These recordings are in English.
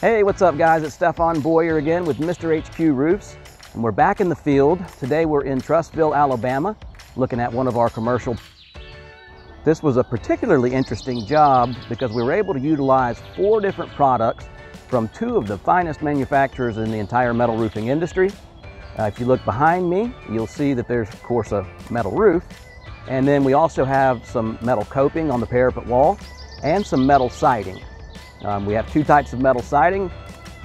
Hey, what's up guys? It's Stefan Boyer again with Mr. HQ Roofs, and we're back in the field. Today we're in Trussville, Alabama, looking at one of our commercial. This was a particularly interesting job because we were able to utilize 4 different products from 2 of the finest manufacturers in the entire metal roofing industry. If you look behind me, you'll see that there's of course a metal roof, and then we also have some metal coping on the parapet wall and some metal siding. We have 2 types of metal siding,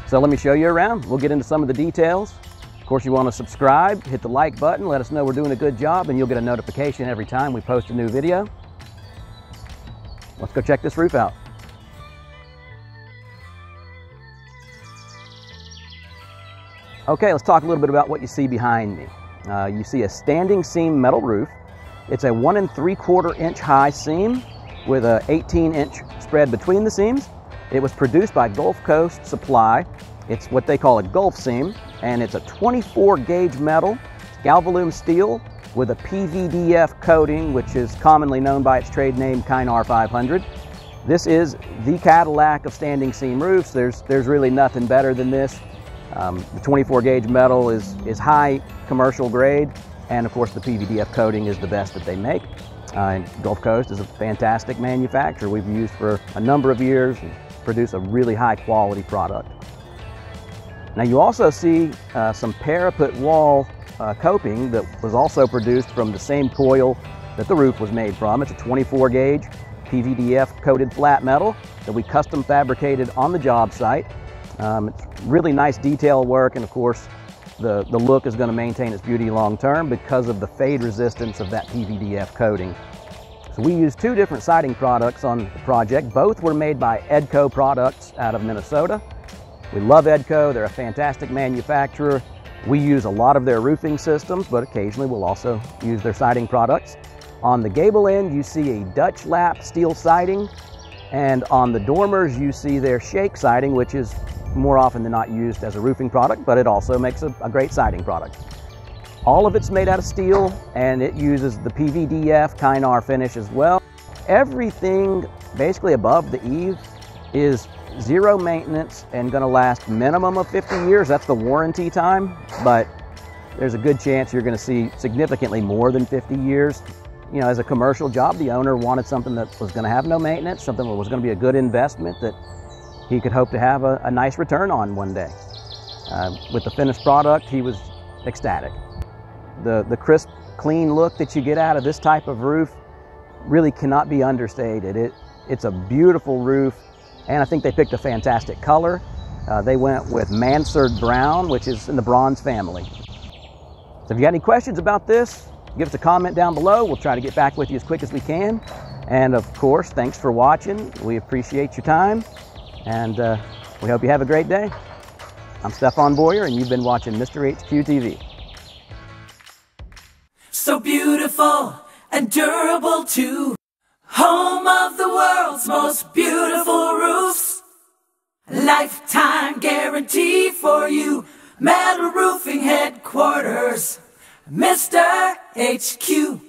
so let me show you around. We'll get into some of the details. Of course, you want to subscribe, hit the like button, let us know we're doing a good job, and you'll get a notification every time we post a new video. Let's go check this roof out. Okay, let's talk a little bit about what you see behind me. You see a standing seam metal roof. It's a 1 3/4 inch high seam with a 18-inch spread between the seams. It was produced by Gulf Coast Supply. It's what they call a Gulf seam, and it's a 24-gauge metal, galvalume steel with a PVDF coating, which is commonly known by its trade name Kynar 500. This is the Cadillac of standing seam roofs. There's really nothing better than this. The 24-gauge metal is high commercial grade, and of course the PVDF coating is the best that they make. And Gulf Coast is a fantastic manufacturer we've used for a number of years. Produce a really high quality product. Now you also see some parapet wall coping that was also produced from the same coil that the roof was made from. It's a 24 gauge PVDF coated flat metal that we custom fabricated on the job site. It's really nice detail work, and of course the look is going to maintain its beauty long term because of the fade resistance of that PVDF coating. So we used 2 different siding products on the project. Both were made by Edco Products out of Minnesota. We love Edco. They're a fantastic manufacturer. We use a lot of their roofing systems, but occasionally we'll also use their siding products. On the gable end, you see a Dutch lap steel siding, and on the dormers, you see their shake siding, which is more often than not used as a roofing product, but it also makes a great siding product. All of it's made out of steel, and it uses the PVDF Kynar finish as well. Everything basically above the eave is zero maintenance and gonna last minimum of 50 years. That's the warranty time, but there's a good chance you're gonna see significantly more than 50 years. You know, as a commercial job, the owner wanted something that was gonna have no maintenance, something that was gonna be a good investment that he could hope to have a nice return on one day. With the finished product, he was ecstatic. The crisp, clean look that you get out of this type of roof really cannot be understated. It's a beautiful roof, and I think they picked a fantastic color. They went with Mansard Brown, which is in the bronze family. So if you got any questions about this, give us a comment down below. We'll try to get back with you as quick as we can. And of course, thanks for watching. We appreciate your time, and we hope you have a great day. I'm Stefan Boyer, and you've been watching Mr. HQ TV. So beautiful and durable too. Home of the world's most beautiful roofs. Lifetime guarantee for you. Metal Roofing Headquarters. Mr. HQ.